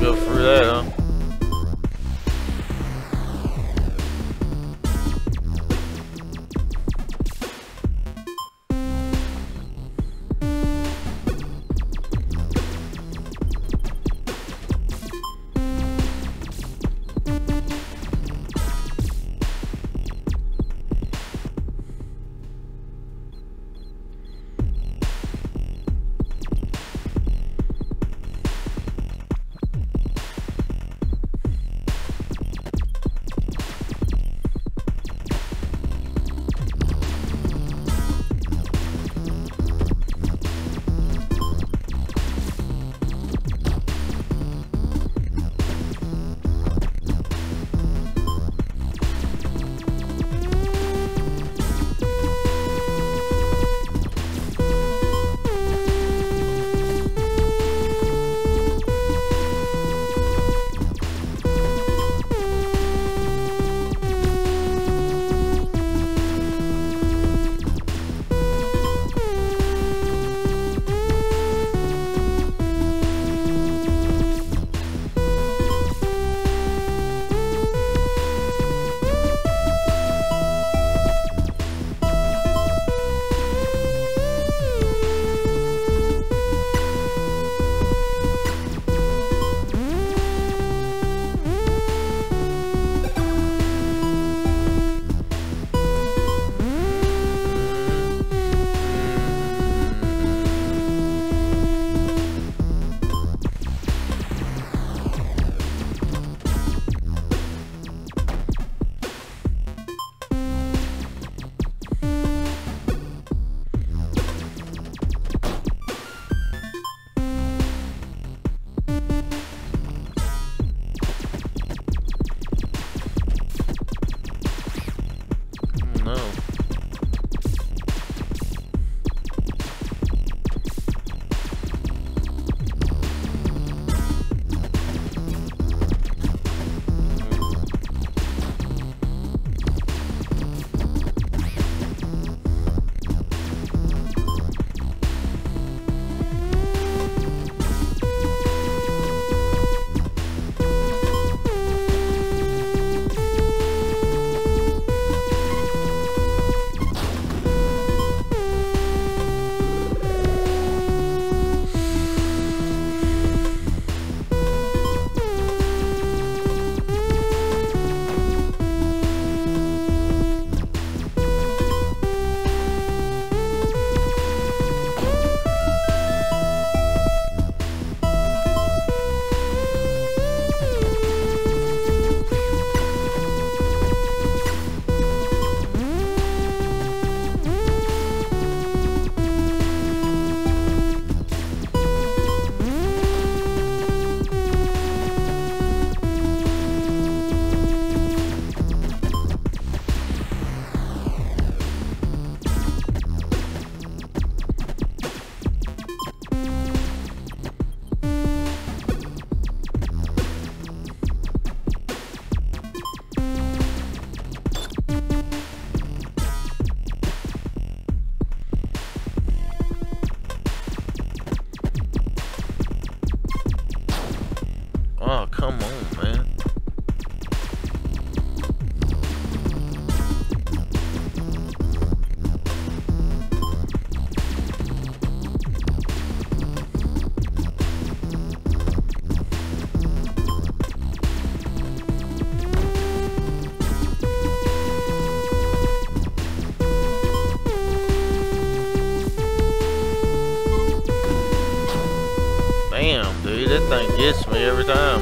go through that, huh? Damn, dude, that thing gets me every time.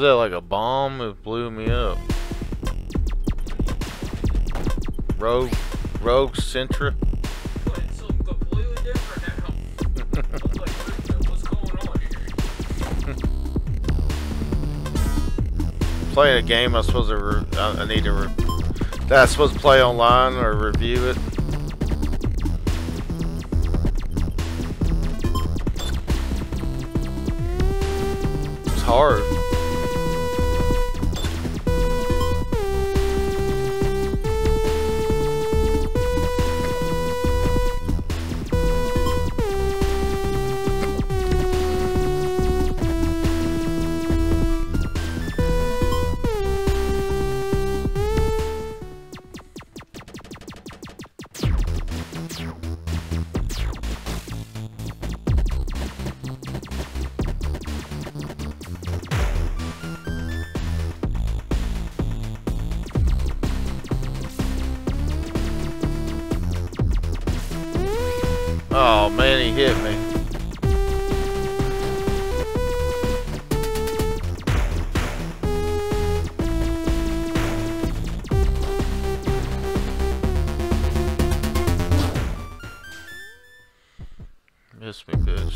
Was that like a bomb? It blew me up. Rogue Sentry. Something completely different now. I was like, what's going on here? Playing a game I supposed to I need to that I supposed to play online or review it. It's hard. Oh man, he hit me. Missed me, bitch.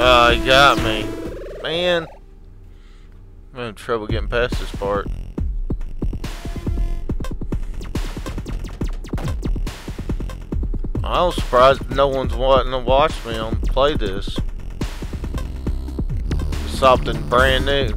Oh, he got me. Man. I'm having trouble getting past this part. I'm surprised no one's wanting to watch me on play this. Something brand new.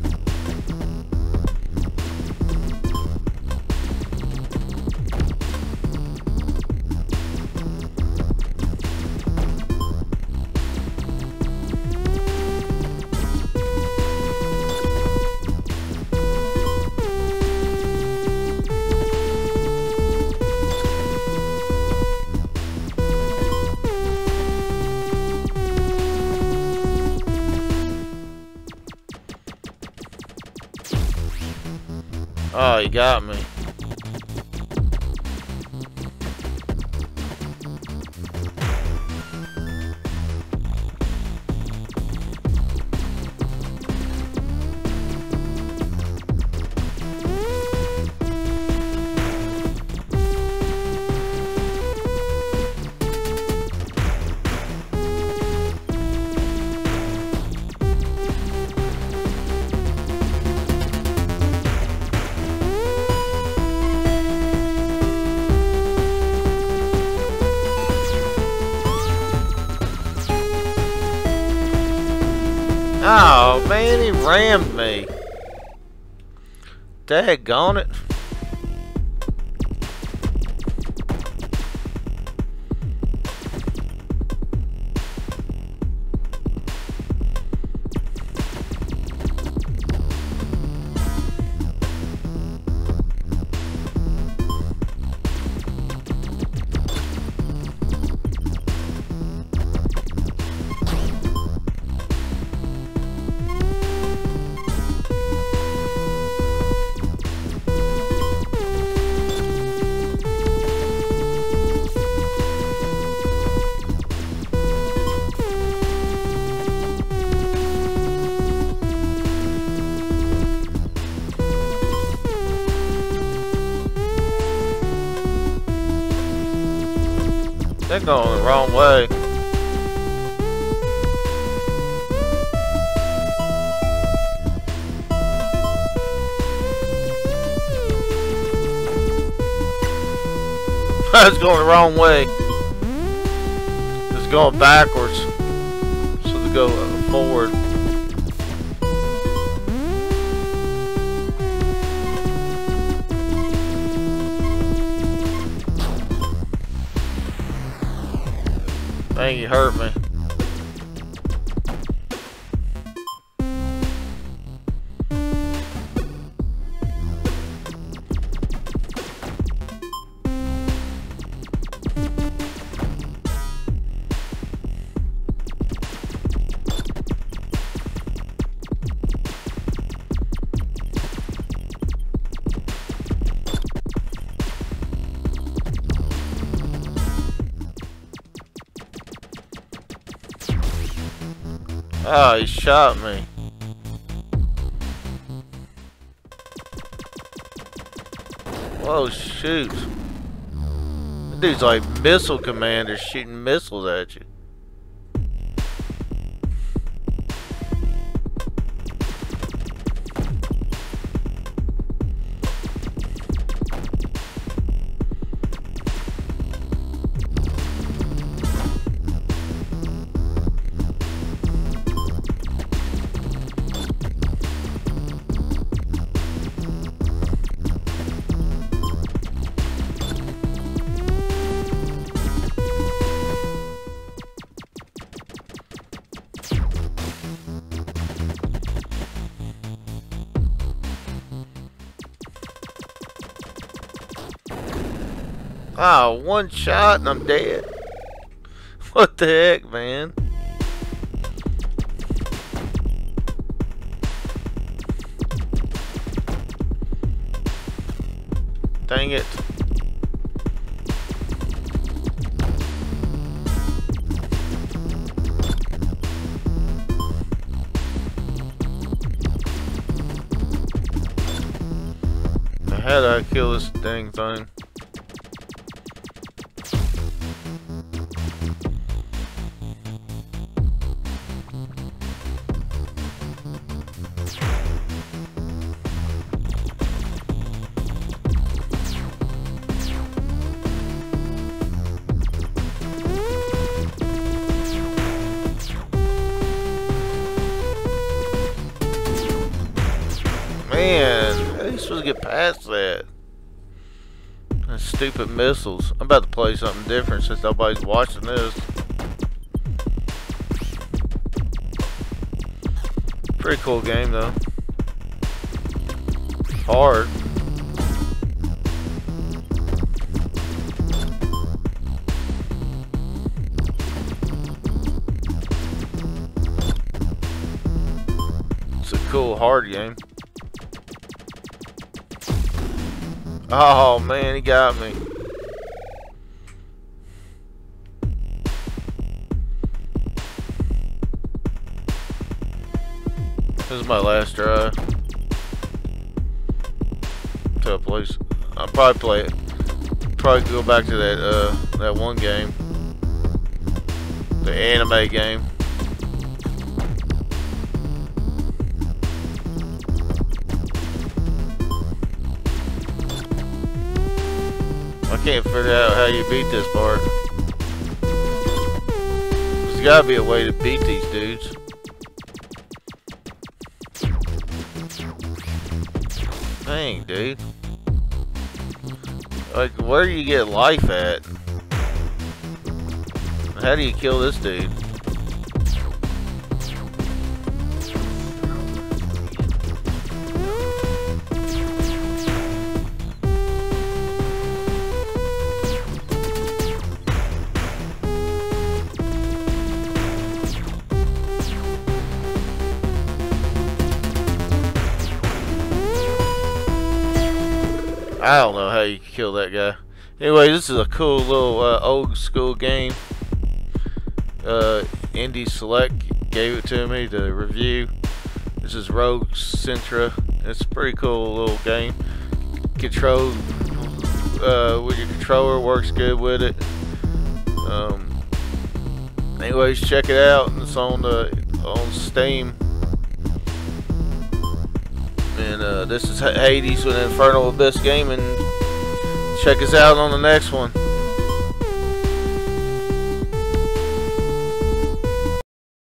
Oh, you got me. Oh man, he rammed me. Daggone it. They're going the wrong way. It's going the wrong way. It's going backwards. So they go forward. Dang, you hurt me. Oh, he shot me. Oh shoot. That dude's like missile commander shooting missiles at you. Wow, one shot and I'm dead. What the heck, man? Dang it. How do I kill this dang thing? Stupid missiles. I'm about to play something different since nobody's watching this. Pretty cool game though. Hard. It's a cool hard game. Oh man, he got me. This is my last try to a place. I'll probably play it. Probably go back to that that one game, the anime game. Can't figure out how you beat this part. There's gotta be a way to beat these dudes. Dang, dude. Like, where do you get life at? How do you kill this dude? I don't know how you kill that guy. Anyway, this is a cool little old school game. Indie Select gave it to me to review. This is Rogue Sentry. It's a pretty cool little game. Control with your controller works good with it. Anyways, check it out. It's on the Steam. And this is Hades with Infernal Abyss Gaming. Check us out on the next one.